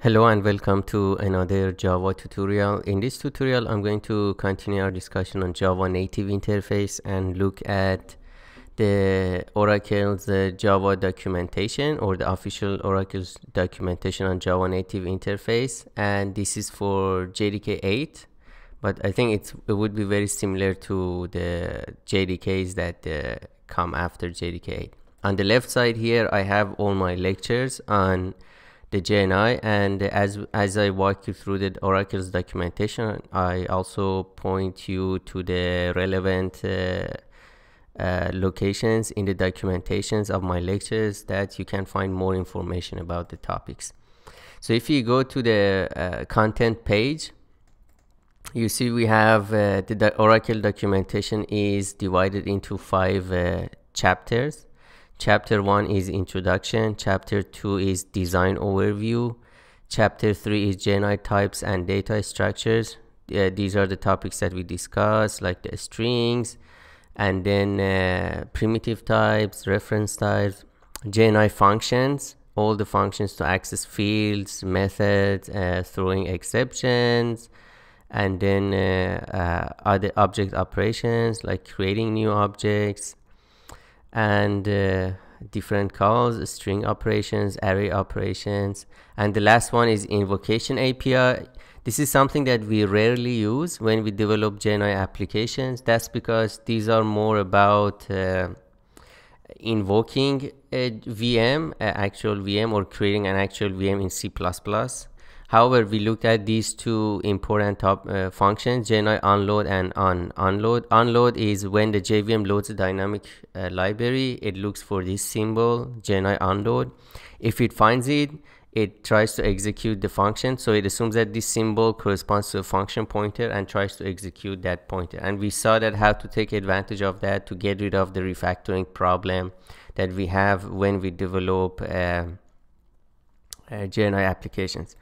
Hello and welcome to another Java tutorial. In this tutorial I'm going to continue our discussion on Java Native Interface and look at the Oracle's Java documentation, or the official Oracle's documentation on Java Native Interface, and this is for JDK 8, but I think it would be very similar to the JDKs that come after JDK 8. On the left side here I have all my lectures on the JNI, and as I walk you through the Oracle's documentation, I also point you to the relevant locations in the documentations of my lectures that you can find more information about the topics. So if you go to the content page, you see we have the Oracle documentation is divided into 5 chapters. Chapter 1 is Introduction, Chapter 2 is Design Overview, Chapter 3 is JNI Types and Data Structures. These are the topics that we discussed, like the strings, and then primitive types, reference types, JNI functions, all the functions to access fields, methods, throwing exceptions, and then other object operations like creating new objects, and different calls, string operations, array operations. And the last one is invocation API. This is something that we rarely use when we develop JNI applications. That's because these are more about invoking a VM, an actual VM, or creating an actual VM in C++. However, we looked at these two important functions, JNI unload and unload. Unload is when the JVM loads a dynamic library, it looks for this symbol, JNI unload. If it finds it, it tries to execute the function. So it assumes that this symbol corresponds to a function pointer and tries to execute that pointer. And we saw that how to take advantage of that to get rid of the refactoring problem that we have when we develop JNI applications.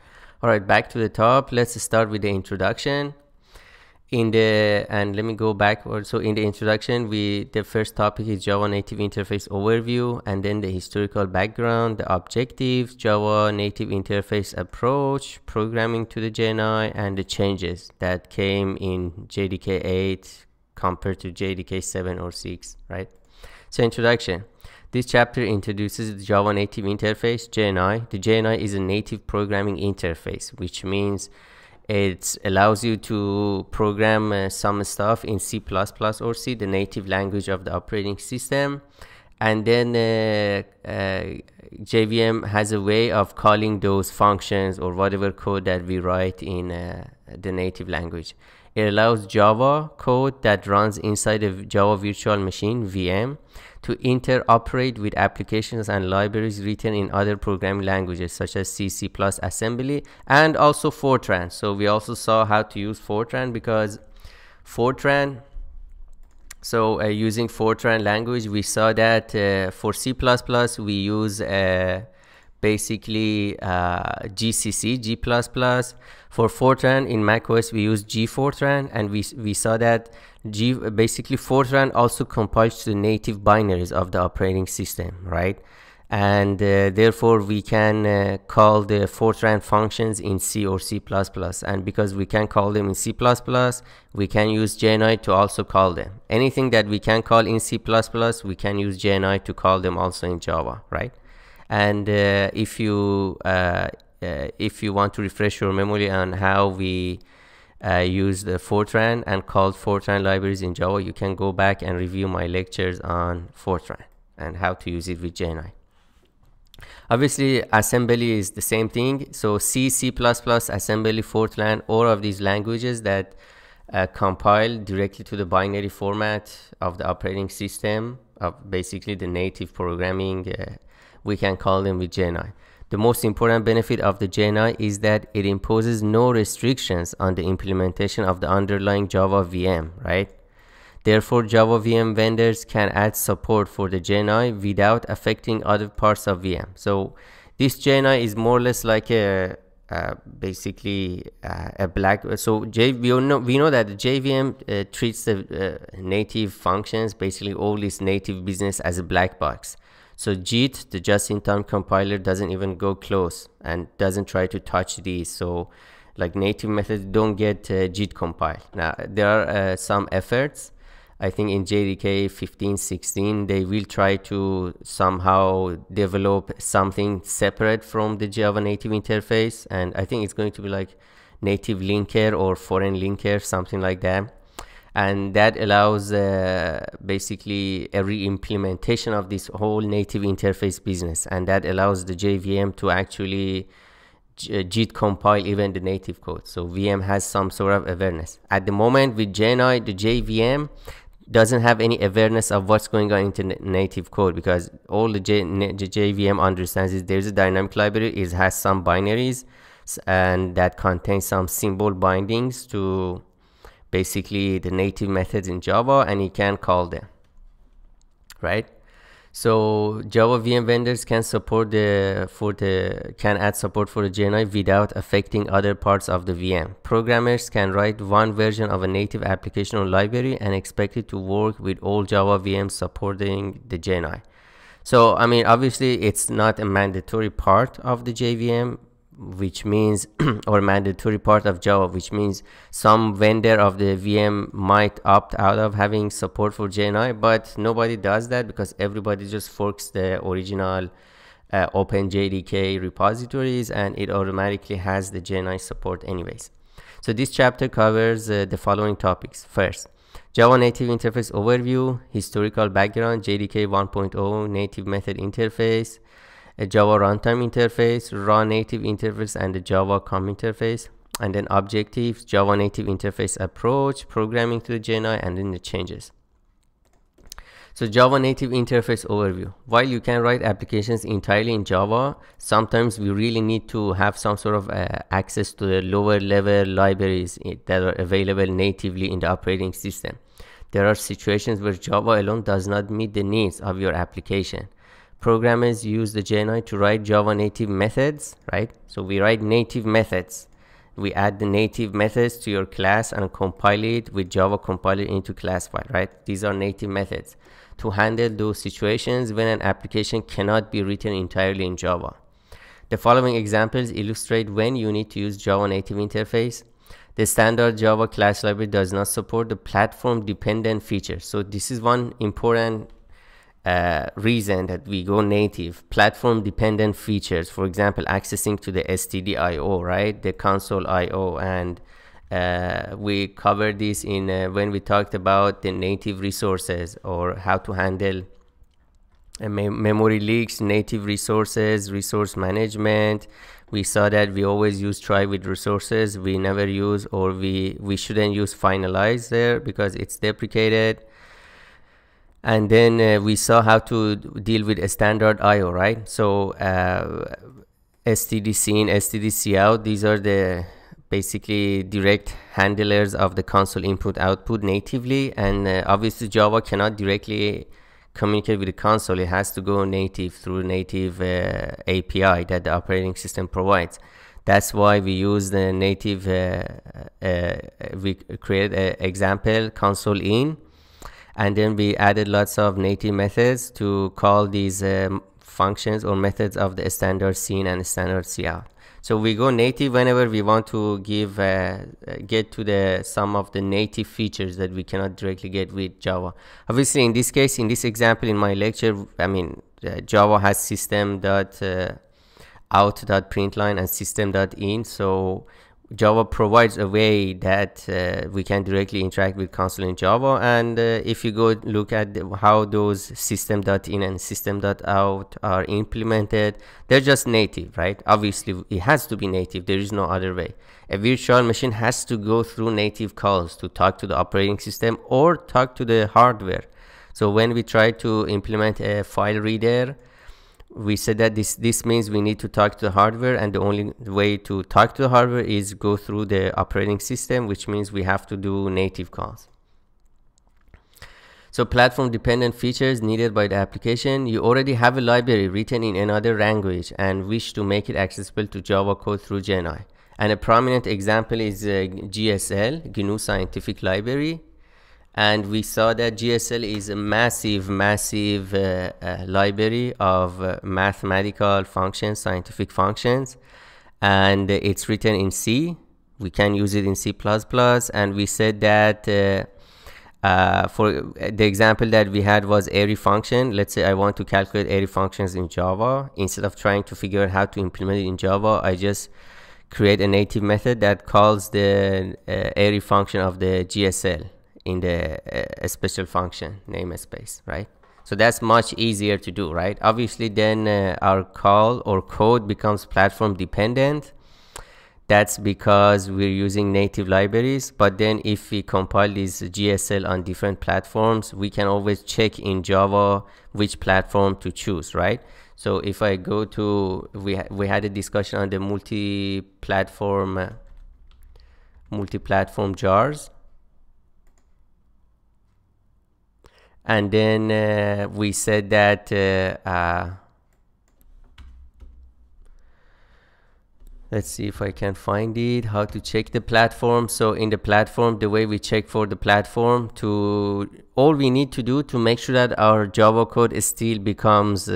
All right, back to the top. Let's start with the introduction. And let me go backwards. So in the introduction, the first topic is Java Native Interface Overview, and then the historical background, the objectives, Java Native Interface approach, programming to the JNI, and the changes that came in JDK 8 compared to JDK 7 or 6, right? So introduction. This chapter introduces the Java Native Interface, JNI. The JNI is a native programming interface, which means it allows you to program some stuff in C++ or C, the native language of the operating system. And then JVM has a way of calling those functions or whatever code that we write in the native language. It allows Java code that runs inside a Java virtual machine, VM, to interoperate with applications and libraries written in other programming languages such as C++, assembly, and also Fortran. So we also saw how to use Fortran, because Fortran, so using Fortran language, we saw that for C++ we use basically GCC, G++. For Fortran in macOS we use G Fortran, and we saw that basically Fortran also compiles to native binaries of the operating system, right? And therefore we can call the Fortran functions in C or C++, and because we can call them in C++, we can use JNI to also call them. Anything that we can call in C++, we can use JNI to call them also in Java, right? And if you want to refresh your memory on how we use the Fortran and called Fortran libraries in Java, you can go back and review my lectures on Fortran and how to use it with JNI. Obviously assembly is the same thing, so C, C++, assembly, Fortran, all of these languages that compile directly to the binary format of the operating system, of basically the native programming, we can call them with JNI. The most important benefit of the JNI is that it imposes no restrictions on the implementation of the underlying Java VM, right? Therefore, Java VM vendors can add support for the JNI without affecting other parts of VM. So this JNI is more or less like a basically a black. So we know that the JVM treats the native functions, basically all its native business, as a black box. So JIT, the just-in-time compiler, doesn't even go close and doesn't try to touch these. So like native methods don't get JIT compiled. Now there are some efforts. I think in JDK 15, 16, they will try to somehow develop something separate from the Java Native Interface. And I think it's going to be like native linker or foreign linker, something like that. And that allows basically a re-implementation of this whole native interface business. And that allows the JVM to actually JIT compile even the native code. So VM has some sort of awareness. At the moment with GNI, the JVM doesn't have any awareness of what's going on into native code, because all the JVM understands is there's a dynamic library. It has some binaries and that contains some symbol bindings to basically the native methods in Java, and you can call them, right? So Java VM vendors can support can add support for the GNI without affecting other parts of the VM. Programmers can write one version of a native application or library and expect it to work with all Java VMs supporting the GNI. So I mean, obviously it's not a mandatory part of the JVM, which means or mandatory part of Java, which means some vendor of the VM might opt out of having support for GNI, but nobody does that because everybody just forks the original OpenJDK repositories and it automatically has the GNI support anyways. So this chapter covers the following topics. First, Java Native Interface overview, historical background, JDK 1.0 native method interface, a Java Runtime Interface, Raw Native Interface, and the Java COM Interface. And then objectives, Java Native Interface approach, programming to the GNI, and then the changes. So Java Native Interface overview. While you can write applications entirely in Java, sometimes we really need to have some sort of access to the lower level libraries that are available natively in the operating system. There are situations where Java alone does not meet the needs of your application. Programmers use the GNI to write Java native methods, right? So we write native methods. We add the native methods to your class and compile it with Java compiler into class file, right? These are native methods. To handle those situations when an application cannot be written entirely in Java, the following examples illustrate when you need to use Java Native Interface. The standard Java class library does not support the platform-dependent feature. So this is one important reason that we go native, platform dependent features, for example accessing to the STDIO, right, the console IO. And we covered this in when we talked about the native resources or how to handle memory leaks, native resources, resource management. We saw that we always use try with resources. We never use, or we shouldn't use finalize there because it's deprecated. And then we saw how to deal with a standard IO, right? So STDC in, STDC out, these are the basically direct handlers of the console input output natively. And obviously Java cannot directly communicate with the console. It has to go native through native API that the operating system provides. That's why we use the native, we create an example console in. And then we added lots of native methods to call these functions or methods of the standard C in and standard C out. So we go native whenever we want to give get to the some of the native features that we cannot directly get with Java. Obviously, in this case, in this example, in my lecture, I mean, Java has system.out.println and system.in. So Java provides a way that we can directly interact with console in Java. And if you go look at how those system.in and system.out are implemented, they're just native, right? Obviously it has to be native, there is no other way. A virtual machine has to go through native calls to talk to the operating system or talk to the hardware. So when we try to implement a file reader, we said that this means we need to talk to the hardware, and the only way to talk to the hardware is go through the operating system, which means we have to do native calls. So platform dependent features needed by the application. You already have a library written in another language and wish to make it accessible to Java code through GNI. And a prominent example is GSL, GNU Scientific Library. And we saw that GSL is a massive library of mathematical functions, scientific functions, and it's written in C. We can use it in C++, and we said that for the example that we had was Airy function. Let's say I want to calculate Airy functions in Java. Instead of trying to figure out how to implement it in Java, I just create a native method that calls the Airy function of the GSL in the special function namespace, right? So that's much easier to do, right? Obviously, then our call or code becomes platform dependent. That's because we're using native libraries. But then if we compile this GSL on different platforms, we can always check in Java which platform to choose, right? So if I go to, we had a discussion on the multi-platform jars. And then we said that let's see if I can find it, how to check the platform. So in the platform, the way we check for the platform, to all we need to do to make sure that our Java code still becomes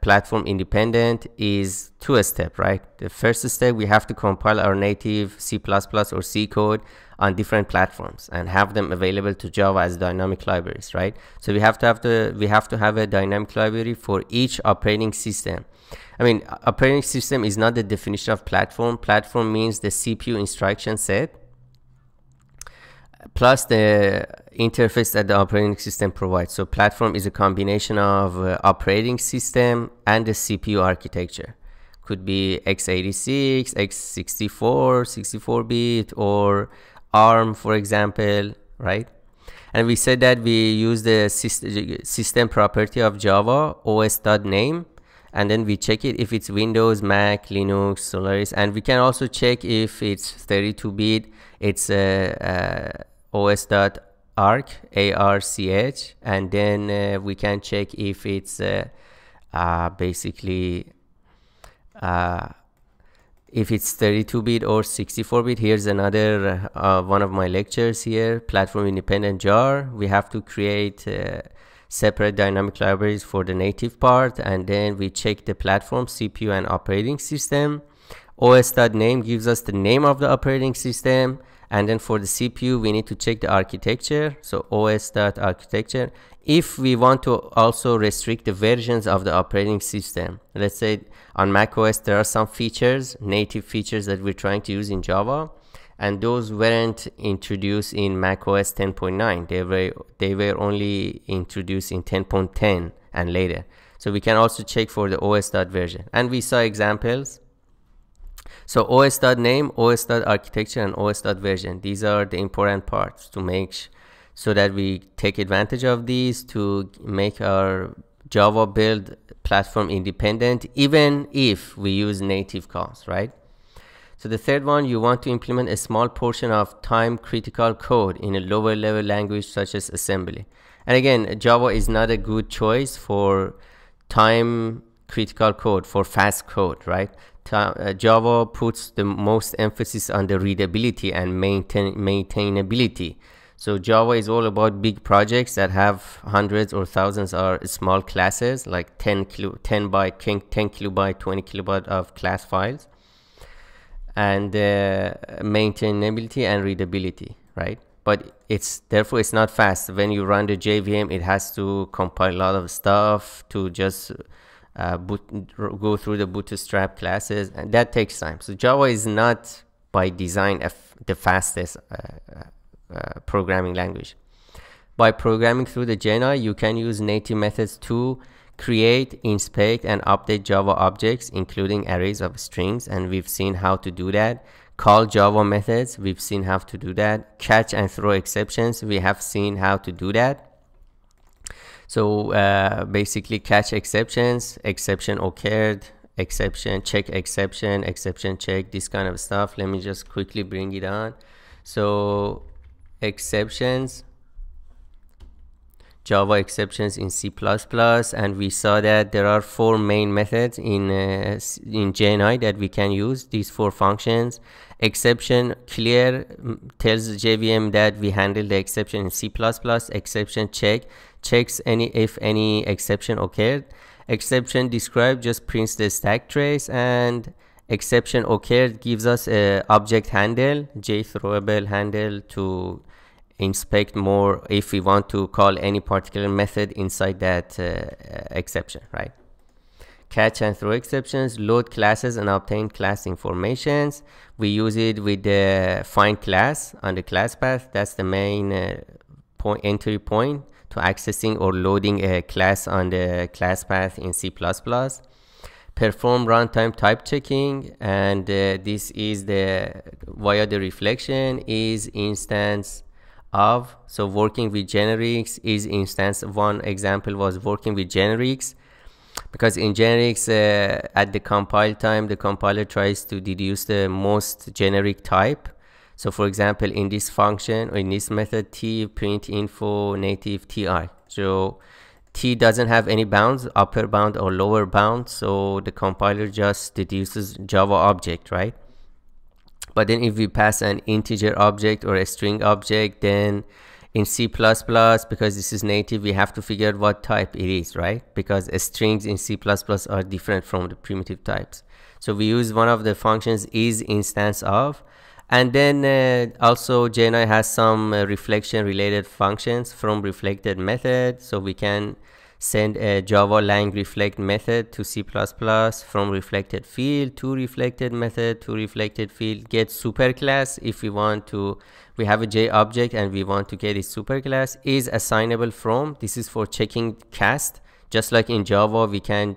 platform independent is two-step, right? The first step, we have to compile our native C++ or C code on different platforms and have them available to Java as dynamic libraries, right? So we have to have a dynamic library for each operating system. I mean, operating system is not the definition of platform. Platform means the CPU instruction set plus the interface that the operating system provides. So platform is a combination of operating system and the CPU architecture. Could be x86, x64, 64-bit, or ARM, for example, right? And we said that we use the system property of Java, os.name. And then we check it if it's Windows, Mac, Linux, Solaris, and we can also check if it's 32-bit. It's os.arch, arch, and then we can check if it's if it's 32-bit or 64-bit. Here's another one of my lectures here, platform independent jar. We have to create separate dynamic libraries for the native part, and then we check the platform, CPU, and operating system. os.name gives us the name of the operating system, and then for the CPU we need to check the architecture, so os.architecture. If we want to also restrict the versions of the operating system, let's say on macOS there are some features, native features, that we're trying to use in Java, and those weren't introduced in macOS 10.9. They were only introduced in 10.10 and later. So we can also check for the os.version. And we saw examples. So os.name, os.architecture, and os.version. These are the important parts to make so that we take advantage of these to make our Java build platform independent, even if we use native calls, right? So the third one, you want to implement a small portion of time-critical code in a lower-level language such as assembly. And again, Java is not a good choice for time-critical code, for fast code, right? Java puts the most emphasis on the readability and maintainability. So Java is all about big projects that have hundreds or thousands or small classes, like 10 kilobyte, 20 kilobyte of class files. And maintainability and readability, right? But therefore it's not fast. When you run the JVM, it has to compile a lot of stuff to just go through the bootstrap classes, and that takes time. So Java is not by design the fastest programming language. By programming through the GNI, you can use native methods to create, inspect, and update Java objects, including arrays of strings, and we've seen how to do that. Call Java methods, we've seen how to do that. Catch and throw exceptions, we have seen how to do that. So basically, catch exceptions, exception occurred, exception check, exception check, this kind of stuff. Let me just quickly bring it on. So exceptions, Java exceptions in C++, and we saw that there are four main methods in JNI that we can use. These four functions: exception clear tells JVM that we handle the exception in C++, exception check checks if any exception occurred, exception describe just prints the stack trace, and exception occurred gives us a object handle, JThrowable handle, to inspect more if we want to call any particular method inside that exception, right? Catch and throw exceptions, load classes and obtain class informations. We use it with the find class on the class path. That's the main entry point to accessing or loading a class on the class path in C++. Perform runtime type checking, and this is the via the reflection is instance of. So working with generics is instance. One example was working with generics, because in generics at the compile time the compiler tries to deduce the most generic type. So for example, in this function or in this method t print info native ti, so t doesn't have any bounds, upper bound or lower bound, so the compiler just deduces Java object, right? But then if we pass an integer object or a string object, then in C++, because this is native, we have to figure out what type it is, right? Because strings in C++ are different from the primitive types. So we use one of the functions is instance of. And then also JNI has some reflection related functions from reflected method. So we can send a Java lang reflect method to C++ from reflected field to reflected method to reflected field, get superclass if we want to. We have a J object and we want to get a superclass is assignable from. This is for checking cast. Just like in Java, we can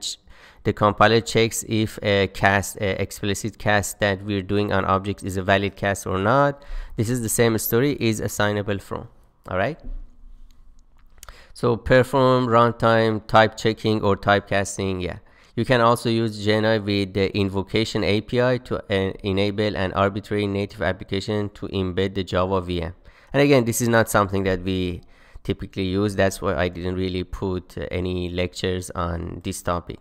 the compiler checks if a cast, explicit cast that we're doing on objects is a valid cast or not. This is the same story, is assignable from. All right. So perform runtime type checking or typecasting. Yeah, you can also use JNI with the invocation API to enable an arbitrary native application to embed the Java VM. And again, this is not something that we typically use. That's why I didn't really put any lectures on this topic.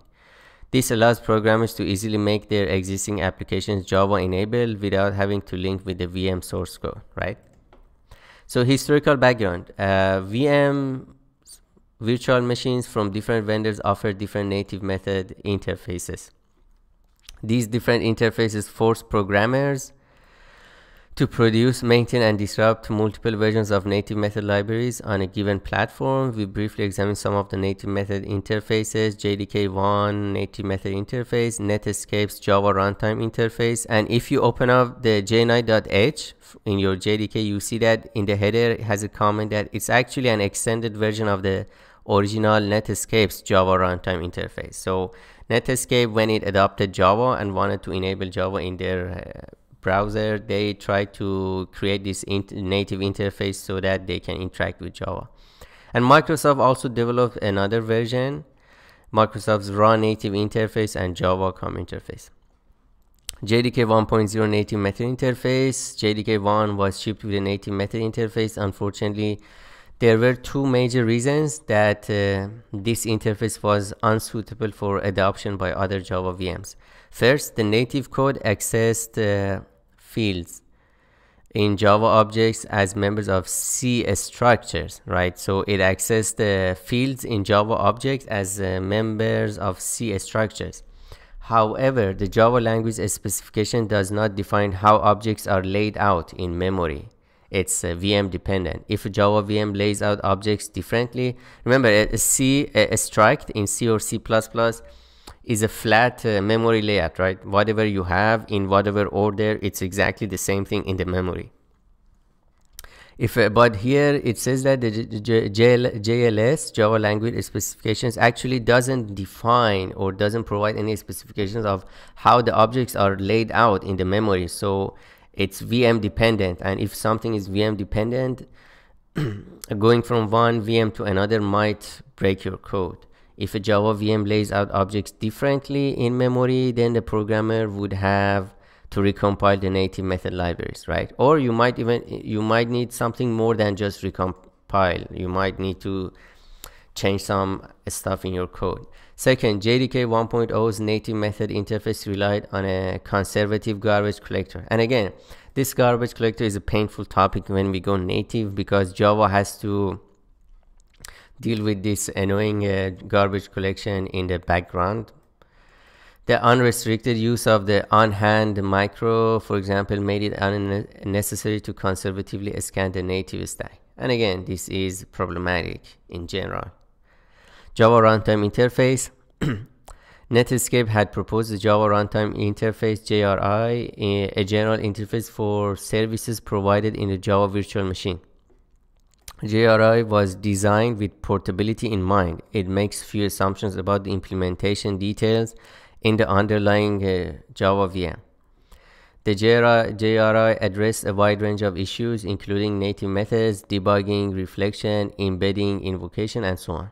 This allows programmers to easily make their existing applications Java enabled without having to link with the VM source code, right? So historical background, VM virtual machines from different vendors offer different native method interfaces. These different interfaces force programmers to produce, maintain, and disrupt multiple versions of native method libraries on a given platform. We briefly examine some of the native method interfaces: JDK1 native method interface, Netscape's Java Runtime Interface. And if you open up the jni.h in your JDK, you see that in the header it has a comment that it's actually an extended version of the original Netscape's Java Runtime Interface. So Netscape, when it adopted Java and wanted to enable Java in their browser, they try to create this native interface so that they can interact with Java. And Microsoft also developed another version, Microsoft's Raw Native Interface and Java COM Interface. JDK 1.0 native method interface. JDK 1 was shipped with a native method interface. Unfortunately, there were two major reasons that this interface was unsuitable for adoption by other Java VMs. First, the native code accessed fields in Java objects as members of C structures, right? So it accessed the fields in Java objects as members of C structures. However, the Java language specification does not define how objects are laid out in memory. It's VM dependent. If a Java VM lays out objects differently, remember a struct in C or C++ is a flat memory layout, right? Whatever you have in whatever order, it's exactly the same thing in the memory. But here it says that the JLS, Java language specifications, actually doesn't define or doesn't provide any specifications of how the objects are laid out in the memory. So it's VM dependent, and if something is VM dependent, going from one VM to another might break your code. If a Java VM lays out objects differently in memory, then the programmer would have to recompile the native method libraries, right? Or you might need something more than just recompile. You might need to change some stuff in your code. Second, JDK 1.0's native method interface relied on a conservative garbage collector. And again, this garbage collector is a painful topic when we go native, because Java has to deal with this annoying garbage collection in the background. The unrestricted use of the on-hand micro, for example, made it unnecessary to conservatively scan the native stack. And again, this is problematic in general. Java Runtime Interface. Netscape had proposed the Java Runtime Interface, JRI, a general interface for services provided in the Java virtual machine. JRI was designed with portability in mind. It makes few assumptions about the implementation details in the underlying Java VM. The JRI addressed a wide range of issues, including native methods, debugging, reflection, embedding, invocation, and so on.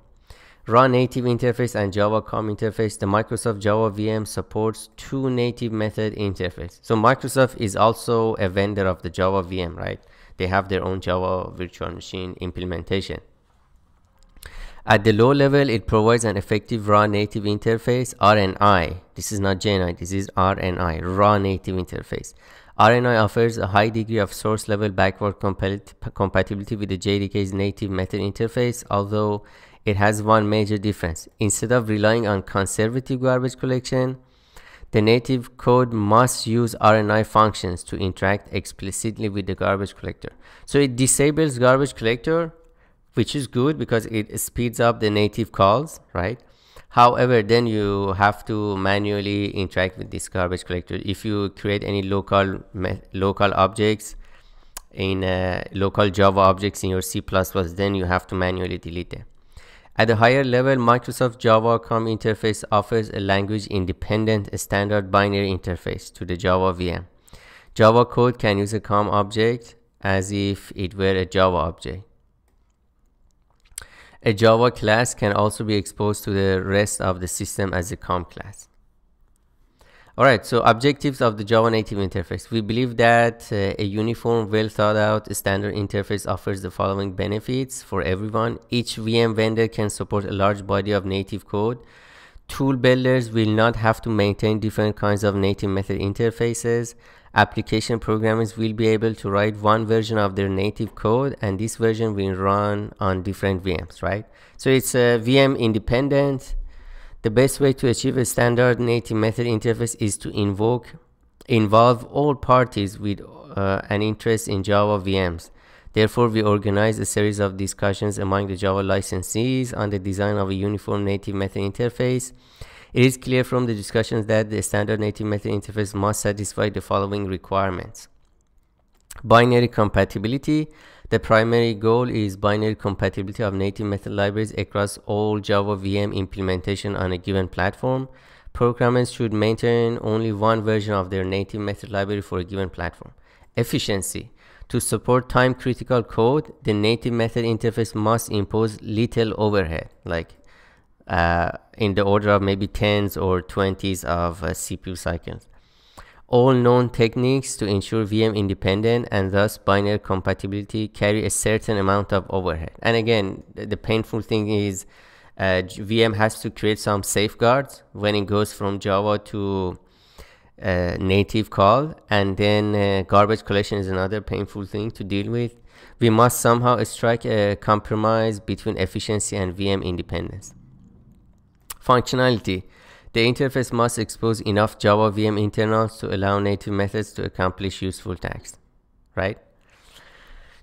Raw Native Interface and Java COM Interface. The Microsoft Java VM supports two native method interfaces. So Microsoft is also a vendor of the Java VM, right? They have their own Java virtual machine implementation. At the low level, it provides an effective raw native interface, RNI. This is not JNI, this is RNI, raw native interface. RNI offers a high degree of source level backward compatibility with the JDK's native method interface, although it has one major difference. Instead of relying on conservative garbage collection, the native code must use RNI functions to interact explicitly with the garbage collector. So it disables garbage collector, which is good because it speeds up the native calls, right? However, then you have to manually interact with this garbage collector. If you create any local objects in local Java objects in your C++, then you have to manually delete them. At the higher level, Microsoft Java COM Interface offers a language-independent standard binary interface to the Java VM. Java code can use a COM object as if it were a Java object. A Java class can also be exposed to the rest of the system as a COM class. Alright, so objectives of the Java Native Interface. We believe that a uniform, well thought out standard interface offers the following benefits for everyone. Each VM vendor can support a large body of native code. Tool builders will not have to maintain different kinds of native method interfaces. Application programmers will be able to write one version of their native code, and this version will run on different VMs, right? So it's VM independent. The best way to achieve a standard native method interface is to involve all parties with an interest in Java VMs. Therefore, we organized a series of discussions among the Java licensees on the design of a uniform native method interface. It is clear from the discussions that the standard native method interface must satisfy the following requirements. Binary compatibility. The primary goal is binary compatibility of native method libraries across all Java VM implementation on a given platform. Programmers should maintain only one version of their native method library for a given platform. Efficiency. To support time-critical code, the native method interface must impose little overhead, like in the order of maybe 10s or 20s of CPU cycles. All known techniques to ensure VM independent and thus binary compatibility carry a certain amount of overhead. And again, the painful thing is VM has to create some safeguards when it goes from Java to native call, and then garbage collection is another painful thing to deal with. We must somehow strike a compromise between efficiency and VM independence. Functionality. The interface must expose enough Java VM internals to allow native methods to accomplish useful tasks, right?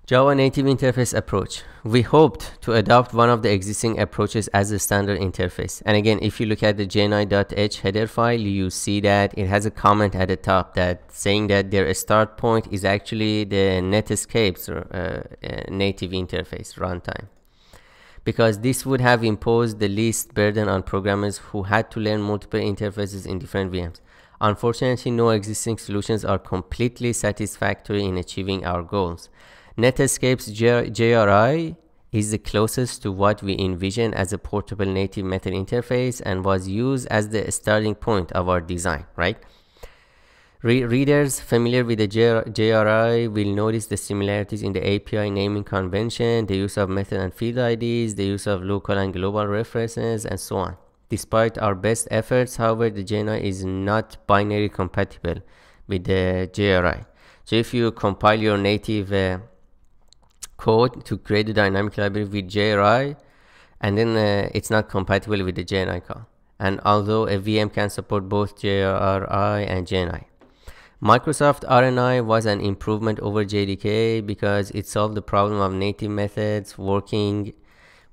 Java Native Interface approach. We hoped to adopt one of the existing approaches as a standard interface. And again, if you look at the jni.h header file, you see that it has a comment at the top that saying that their start point is actually the Netscape's native interface runtime, because this would have imposed the least burden on programmers who had to learn multiple interfaces in different VMs. Unfortunately, no existing solutions are completely satisfactory in achieving our goals. Netscape's JRI is the closest to what we envision as a portable native method interface and was used as the starting point of our design, right? Readers familiar with the JRI will notice the similarities in the API naming convention, the use of method and field IDs, the use of local and global references, and so on. Despite our best efforts, however, the JNI is not binary compatible with the JRI. So if you compile your native code to create a dynamic library with JRI, and then it's not compatible with the JNI call. And although a VM can support both JRI and JNI. Microsoft RNI was an improvement over JDK because it solved the problem of native methods working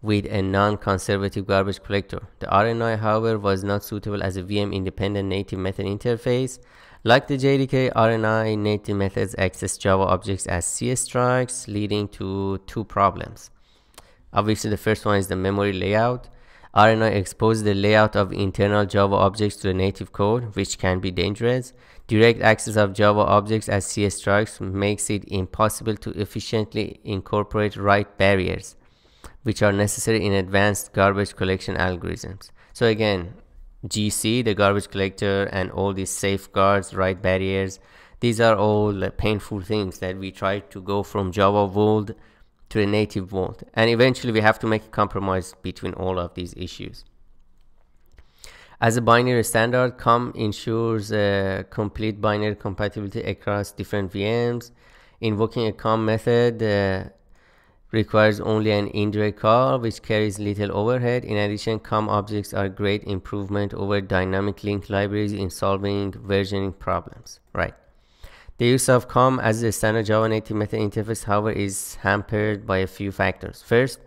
with a non-conservative garbage collector. The RNI, however, was not suitable as a VM-independent native method interface. Like the JDK, RNI native methods access Java objects as C strings, leading to two problems. Obviously, the first one is the memory layout. RNI exposes the layout of internal Java objects to the native code, which can be dangerous. Direct access of Java objects as C strings makes it impossible to efficiently incorporate write barriers, which are necessary in advanced garbage collection algorithms. So again, GC, the garbage collector, and all these safeguards, write barriers, these are all painful things that we try to go from Java world to the native world. And eventually we have to make a compromise between all of these issues. As a binary standard, COM ensures complete binary compatibility across different VMs. Invoking a COM method requires only an indirect call, which carries little overhead. In addition, COM objects are a great improvement over dynamic link libraries in solving versioning problems. Right. The use of COM as a standard Java native method interface, however, is hampered by a few factors. First,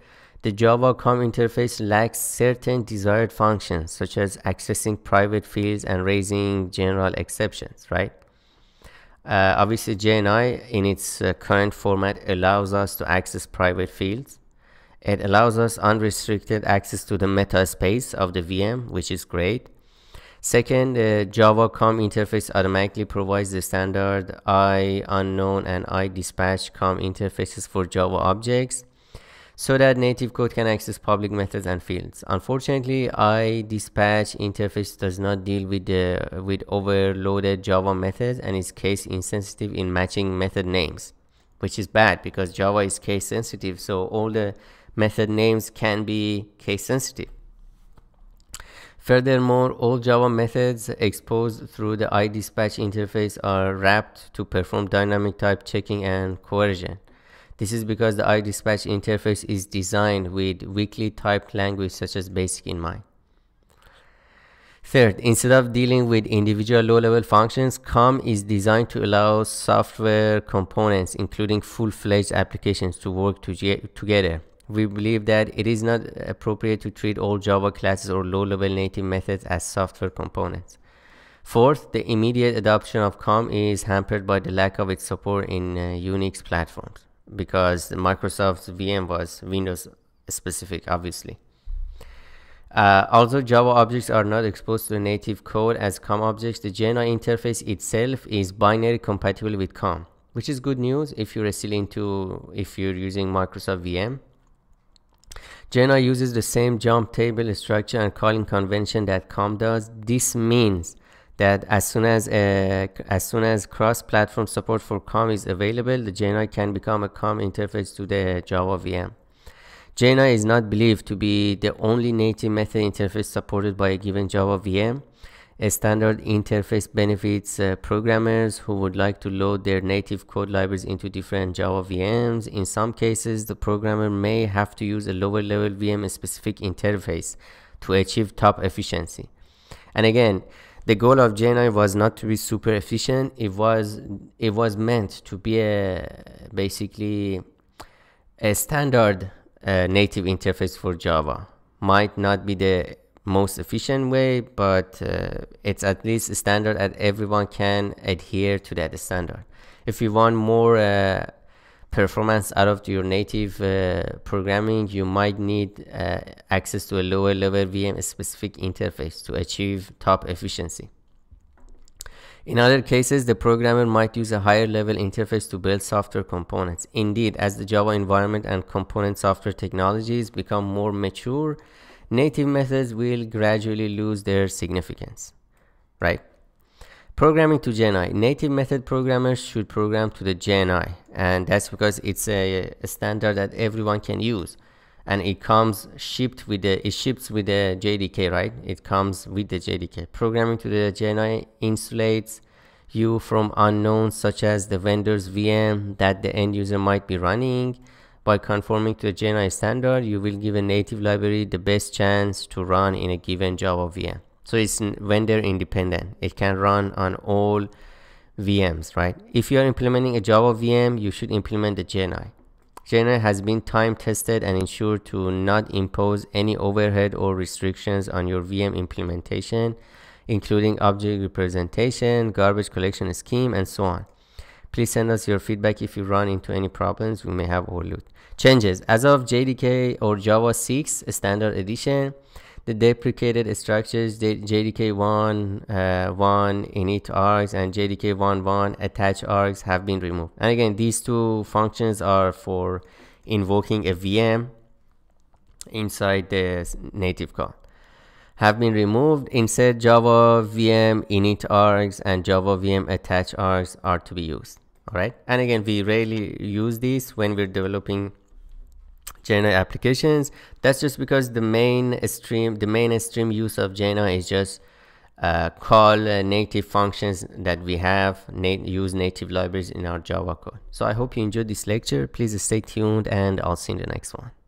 the Java COM interface lacks certain desired functions, such as accessing private fields and raising general exceptions, right? Obviously, JNI in its current format allows us to access private fields. It allows us unrestricted access to the meta space of the VM, which is great. Second, the Java COM interface automatically provides the standard I-Unknown and IDispatch COM interfaces for Java objects so that native code can access public methods and fields. Unfortunately, IDispatch interface does not deal with overloaded Java methods and is case insensitive in matching method names, which is bad because Java is case sensitive, so all the method names can be case sensitive. Furthermore, all Java methods exposed through the IDispatch interface are wrapped to perform dynamic type checking and coercion. This is because the IDispatch interface is designed with weakly typed language such as BASIC in mind. Third, instead of dealing with individual low-level functions, COM is designed to allow software components, including full-fledged applications, to work together. We believe that it is not appropriate to treat all Java classes or low-level native methods as software components. Fourth, the immediate adoption of COM is hampered by the lack of its support in Unix platforms because Microsoft's VM was Windows-specific, obviously. Although Java objects are not exposed to the native code as COM objects, the JNI interface itself is binary compatible with COM, which is good news if you're using Microsoft VM. JNI uses the same jump table structure and calling convention that COM does. This means that as soon as cross-platform support for COM is available, the JNI can become a COM interface to the Java VM. JNI is not believed to be the only native method interface supported by a given Java VM. A standard interface benefits programmers who would like to load their native code libraries into different Java VMs. In some cases, the programmer may have to use a lower level VM specific interface to achieve top efficiency. And again, the goal of JNI was not to be super efficient. It was meant to be basically a standard native interface for Java. Might not be the most efficient way, but it's at least a standard that everyone can adhere to that standard. If you want more performance out of your native programming, you might need access to a lower level VM specific interface to achieve top efficiency. In other cases, the programmer might use a higher level interface to build software components. Indeed, as the Java environment and component software technologies become more mature, native methods will gradually lose their significance, right? Programming to JNI. Native method programmers should program to the JNI, and that's because it's a standard that everyone can use, and it comes shipped with the JDK, right? It comes with the JDK. Programming to the JNI insulates you from unknowns such as the vendor's VM that the end user might be running. By conforming to a JNI standard, you will give a native library the best chance to run in a given Java VM. So it's vendor independent. It can run on all VMs, right? If you are implementing a Java VM, you should implement the JNI. JNI has been time tested and ensured to not impose any overhead or restrictions on your VM implementation, including object representation, garbage collection scheme, and so on. Please send us your feedback if you run into any problems we may have overlooked. Changes. As of JDK or Java 6 Standard Edition, the deprecated structures JDK 1 init args and JDK 1.1 attach args have been removed. And again, these two functions are for invoking a VM inside the native call. Have been removed. Instead, Java VM init args and Java VM attach args are to be used. All right. And again, we rarely use these when we're developing JNI applications. That's just because the mainstream use of JNI is just call native functions that we have, use native libraries in our Java code. So I hope you enjoyed this lecture. Please stay tuned, and I'll see you in the next one.